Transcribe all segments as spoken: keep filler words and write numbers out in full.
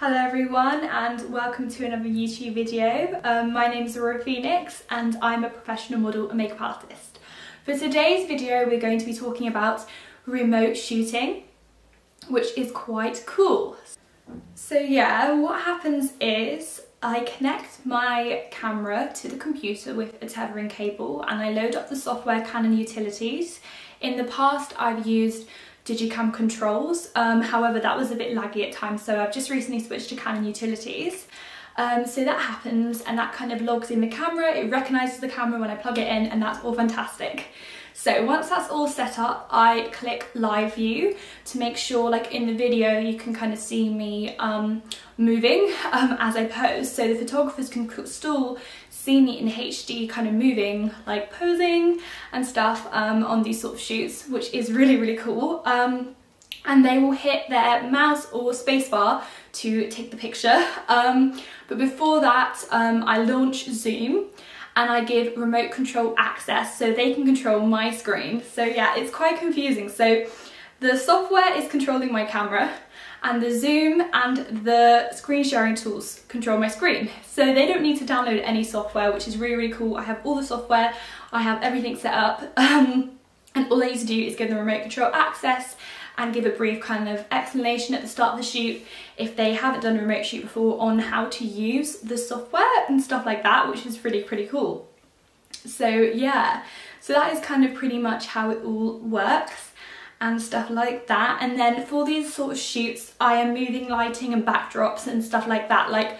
Hello everyone and welcome to another YouTube video. Um, my name is Aurora Phoenix and I'm a professional model and makeup artist. For today's video we're going to be talking about remote shooting, which is quite cool. So yeah, what happens is I connect my camera to the computer with a tethering cable and I load up the software Canon Utilities. In the past I've used Digicam Controls, um, however that was a bit laggy at times, so I've just recently switched to Canon Utilities. Um, so that happens and that kind of logs in the camera, it recognises the camera when I plug it in, and that's all fantastic. So once that's all set up, I click live view to make sure, like in the video, you can kind of see me um, moving um, as I pose, so the photographers can still see me in H D kind of moving, like posing and stuff um, on these sort of shoots, which is really, really cool. Um, and they will hit their mouse or spacebar to take the picture. Um, but before that, um, I launch Zoom and I give remote control access so they can control my screen. So yeah, it's quite confusing. So the software is controlling my camera and the Zoom and the screen sharing tools control my screen. So they don't need to download any software, which is really, really cool. I have all the software, I have everything set up, um, and all I need to do is give them remote control access and give a brief kind of explanation at the start of the shoot if they haven't done a remote shoot before on how to use the software and stuff like that, which is really, pretty cool. So yeah, so that is kind of pretty much how it all works and stuff like that. And then for these sort of shoots, I am moving lighting and backdrops and stuff like that. Like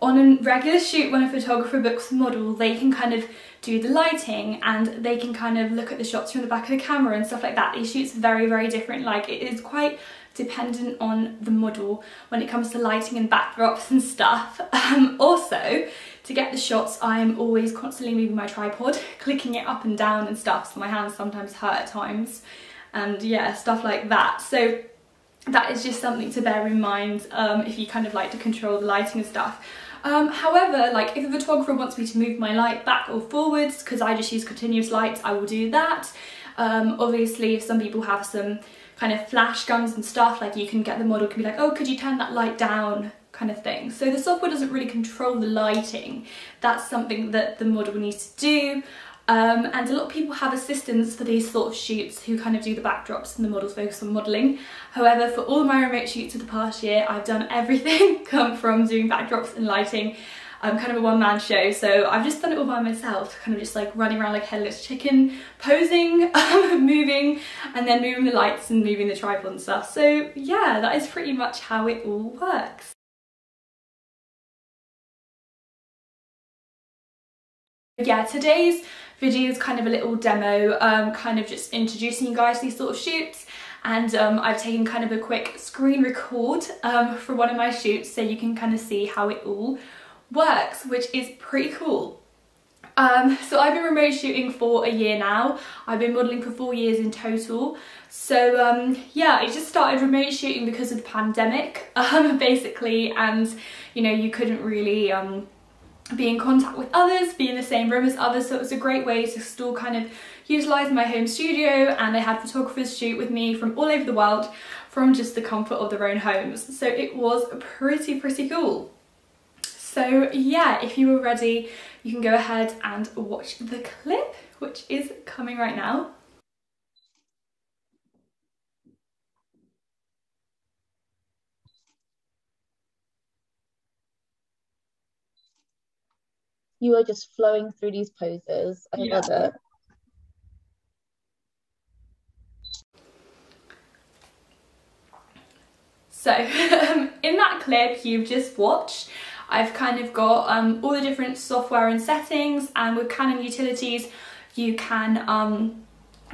on a regular shoot, when a photographer books a model, they can kind of do the lighting and they can kind of look at the shots from the back of the camera and stuff like that. These shoots are very, very different. Like it is quite dependent on the model when it comes to lighting and backdrops and stuff. Um, also, to get the shots, I'm always constantly moving my tripod, clicking it up and down and stuff, so my hands sometimes hurt at times. And yeah, stuff like that. So that is just something to bear in mind um, if you kind of like to control the lighting and stuff. Um, however, like if a photographer wants me to move my light back or forwards, because I just use continuous lights, I will do that. Um, obviously, if some people have some kind of flash guns and stuff, like you can get the model can be like, oh, could you turn that light down, kind of thing. So the software doesn't really control the lighting. That's something that the model needs to do. Um, and a lot of people have assistants for these sort of shoots who kind of do the backdrops and the models focus on modelling. However, for all my remote shoots of the past year, I've done everything come from doing backdrops and lighting. I'm kind of a one-man show, so I've just done it all by myself, kind of just like running around like a headless chicken, posing, moving, and then moving the lights and moving the tripod and stuff. So yeah, that is pretty much how it all works. Yeah, today's video is kind of a little demo, um, kind of just introducing you guys to these sort of shoots, and um, I've taken kind of a quick screen record um, for one of my shoots so you can kind of see how it all works, which is pretty cool. Um, so I've been remote shooting for a year now. I've been modelling for four years in total. So um, yeah, I just started remote shooting because of the pandemic, um, basically, and you know, you couldn't really um, be in contact with others, be in the same room as others, so it was a great way to still kind of utilise my home studio, and I had photographers shoot with me from all over the world from just the comfort of their own homes, so it was pretty pretty cool. So yeah, if you were ready you can go ahead and watch the clip, which is coming right now. You are just flowing through these poses. I yeah. love it. So um, in that clip you've just watched, I've kind of got um, all the different software and settings, and with Canon Utilities you can um,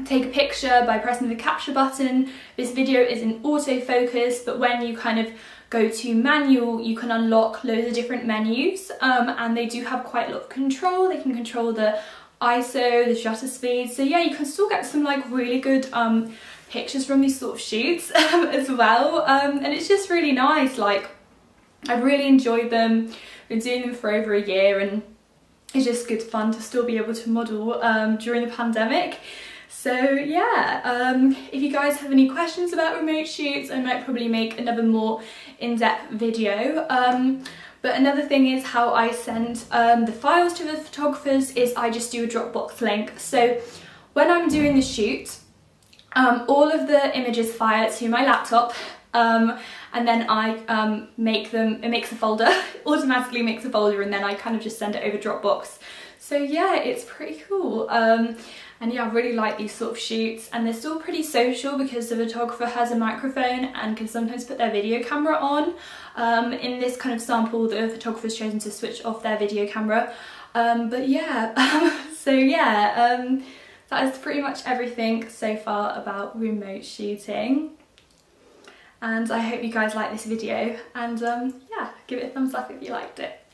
take a picture by pressing the capture button. This video is in autofocus, but when you kind of go to manual you can unlock loads of different menus, um, and they do have quite a lot of control. They can control the I S O, the shutter speed, so yeah, you can still get some like really good um, pictures from these sort of shoots as well, um, and it's just really nice. Like I've really enjoyed them, been doing them for over a year, and it's just good fun to still be able to model um, during the pandemic. So yeah, um, if you guys have any questions about remote shoots, I might probably make another more in-depth video. Um, But another thing is how I send um, the files to the photographers is I just do a Dropbox link. So when I'm doing the shoot, um, all of the images fire to my laptop, um, and then I um, make them, it makes a folder, automatically makes a folder, and then I kind of just send it over Dropbox. So yeah, it's pretty cool. Um, and yeah, I really like these sort of shoots, and they're still pretty social because the photographer has a microphone and can sometimes put their video camera on. Um, in this kind of sample, the photographer's chosen to switch off their video camera. Um, but yeah, so yeah, um, that is pretty much everything so far about remote shooting. And I hope you guys like this video, and um, yeah, give it a thumbs up if you liked it.